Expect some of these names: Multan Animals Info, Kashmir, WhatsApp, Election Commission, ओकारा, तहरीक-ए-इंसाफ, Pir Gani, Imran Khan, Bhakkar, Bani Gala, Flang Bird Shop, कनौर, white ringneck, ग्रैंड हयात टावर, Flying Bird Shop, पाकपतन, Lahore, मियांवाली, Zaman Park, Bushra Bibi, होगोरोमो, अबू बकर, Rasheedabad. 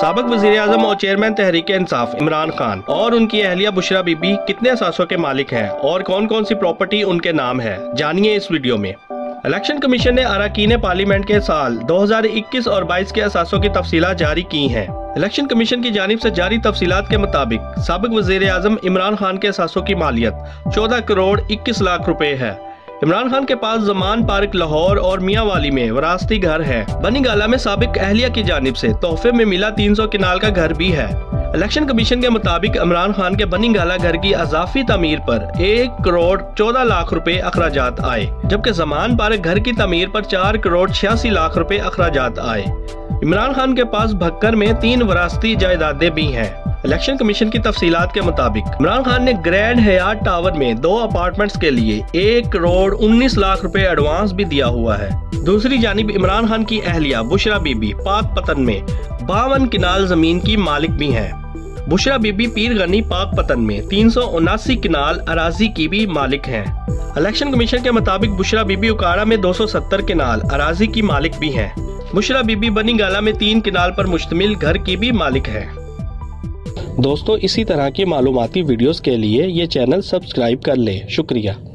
साबिक वज़ीर-ए-आज़म और चेयरमैन तहरीक-ए-इंसाफ इमरान खान और उनकी अहलिया बुशरा बीबी कितने असासों के मालिक हैं और कौन कौन सी प्रॉपर्टी उनके नाम है, जानिए इस वीडियो में। इलेक्शन कमीशन ने अराकीन पार्लियामेंट के साल 2021 और 22 के असासों की तफसीलात जारी की हैं। इलेक्शन कमीशन की जानिब से जारी तफसीलात के मुताबिक साबिक वज़ीर-ए-आज़म इमरान खान के असासों की मालियत 14 करोड़ 21 लाख रुपए है। इमरान खान के पास जमान पार्क लाहौर और मियांवाली में वरासती घर है। बनी गाला में साबिक अहलिया की जानिब से तोहफे में मिला 300 किनाल का घर भी है। इलेक्शन कमीशन के मुताबिक इमरान खान के बनी गाला घर की अजाफी तमीर पर 1 करोड़ 14 लाख रुपए अखराजात आए, जबकि जमान पार्क घर की तमीर पर 4 करोड़ 86 लाख रुपए अखराजात आए। इमरान खान के पास भक्कर में 3 वरासती जायदादें भी हैं। इलेक्शन कमीशन की तफसीलात के मुताबिक इमरान खान ने ग्रैंड हयात टावर में 2 अपार्टमेंट्स के लिए 1 करोड़ 19 लाख रुपए एडवांस भी दिया हुआ है। दूसरी जानिब इमरान खान की अहलिया बुशरा बीबी पाकपतन में 52 किनाल जमीन की मालिक भी हैं। बुशरा बीबी पीर गनी पाकपतन में 379 किनाल अराजी की भी मालिक हैं। इलेक्शन कमीशन के मुताबिक बुशरा बीबी ओकारा में 270 किनाल अराजी की मालिक भी हैं। बुशरा बीबी बनी गाला में 3 किनाल पर मुश्तमिल घर की भी मालिक है। दोस्तों, इसी तरह की मालूमाती वीडियोस के लिए ये चैनल सब्सक्राइब कर लें। शुक्रिया।